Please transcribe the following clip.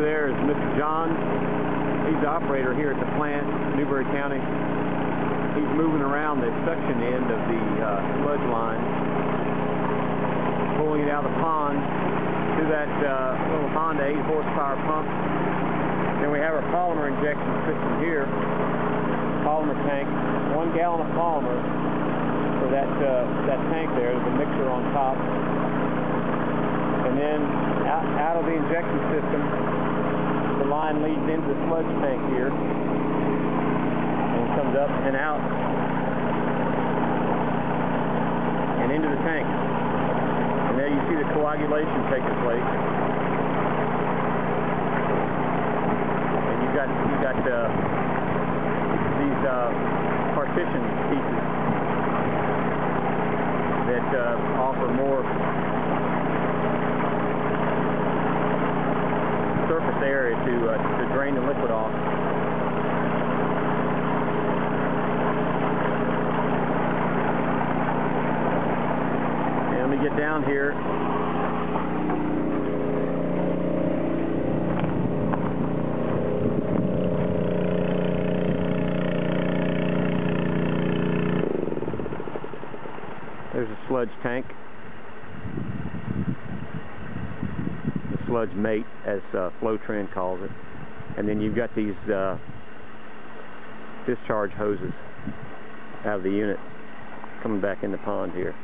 over there is Mr. John. He's the operator here at the plant, Newberry County. He's moving around the suction end of the sludge line, pulling it out of the pond to that little Honda 8 horsepower pump. Then we have our polymer injection system here, polymer tank, 1 gallon of polymer for that tank there. There's a mixer on top. And then out of the injection system, the line leads into the sludge tank here and comes up and out and into the tank. And there you see the coagulation taking place. And you've got these partition pieces that offer more surface area to drain the liquid off. And let me get down here. There's a sludge tank. Sludge Mate, as Flow Trend calls it. And then you've got these discharge hoses out of the unit coming back in the pond here.